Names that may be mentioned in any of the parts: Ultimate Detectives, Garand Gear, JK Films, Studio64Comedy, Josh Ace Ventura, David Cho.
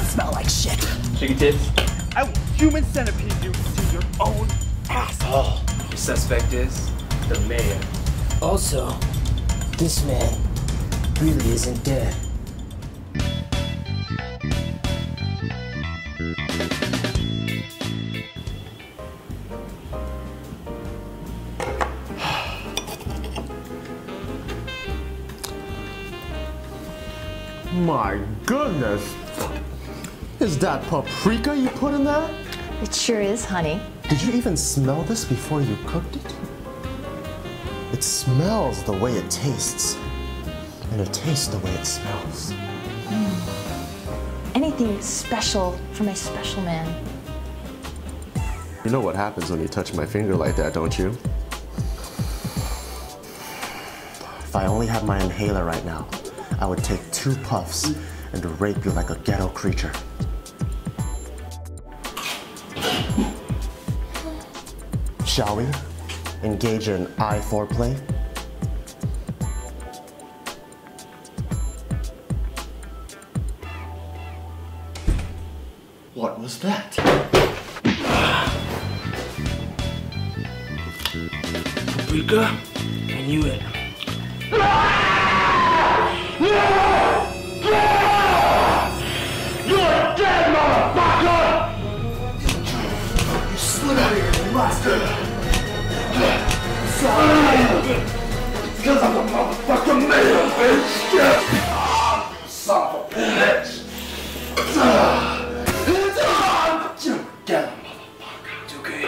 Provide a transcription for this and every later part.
does smell like shit. Chicken tits. I will human centipede you to your own asshole. The suspect is the mayor. Also, this man really isn't dead. My goodness! Is that paprika you put in there? It sure is, honey. Did you even smell this before you cooked it? It smells the way it tastes, and it tastes the way it smells. Anything special for my special man. You know what happens when you touch my finger like that, don't you? If I only had my inhaler right now, I would take 2 puffs and rape you like a ghetto creature. Shall we engage in eye foreplay? What was that? Paprika, I knew it. You're a dead motherfucker! You slid out of here, you bastard! Sorry! It's because I'm a motherfucking mayor, bitch! Ah, you son of a bitch! You dead motherfucker! It's okay.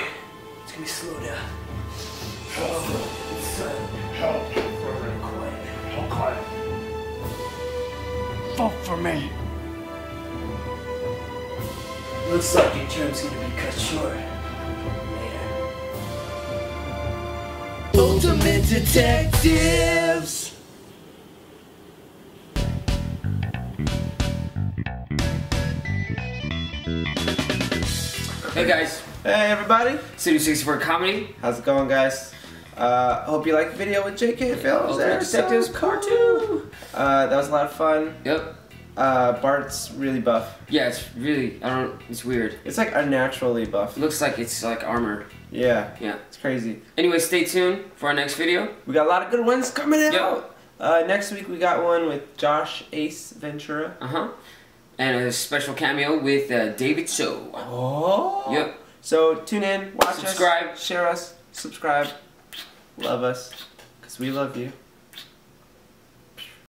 It's gonna be slow down. Help! Vote for me. Looks like your term's gonna be cut short. Man. Ultimate Detectives. Hey guys. Hey everybody. Studio64Comedy. How's it going, guys? Hope you liked the video with JK Films and Detectives Part 2. That was a lot of fun. Yep. Bart's really buff. Yeah, it's really, it's weird. It's like unnaturally buff. It looks like it's like armor. Yeah. Yeah. It's crazy. Anyway, stay tuned for our next video. We got a lot of good ones coming out. Next week we got one with Josh Ace Ventura. And a special cameo with David Cho. Oh. Yep. So tune in, watch us, subscribe, share us, subscribe. Love us, because we love you.